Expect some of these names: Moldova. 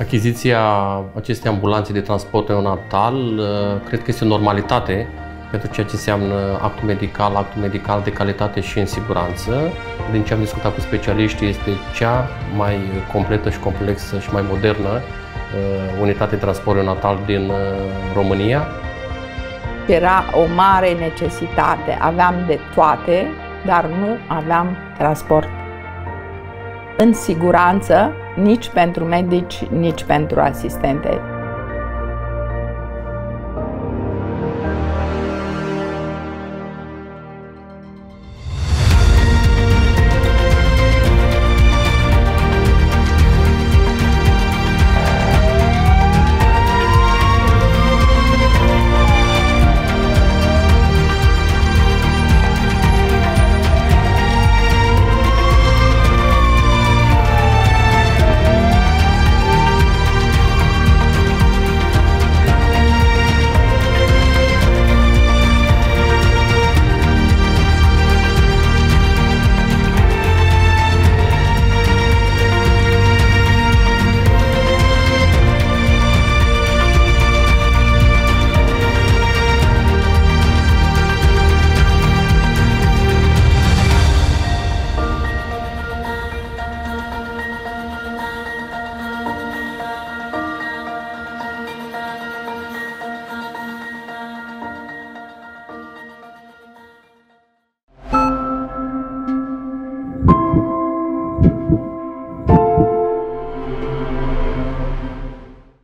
Achiziția acestei ambulanțe de transport neonatal cred că este o normalitate pentru ceea ce înseamnă actul medical de calitate și în siguranță. Din ce am discutat cu specialiștii, este cea mai completă și complexă și mai modernă unitate de transport neonatal din România. Era o mare necesitate. Aveam de toate, dar nu aveam transport în siguranță, nici pentru medici, nici pentru asistente.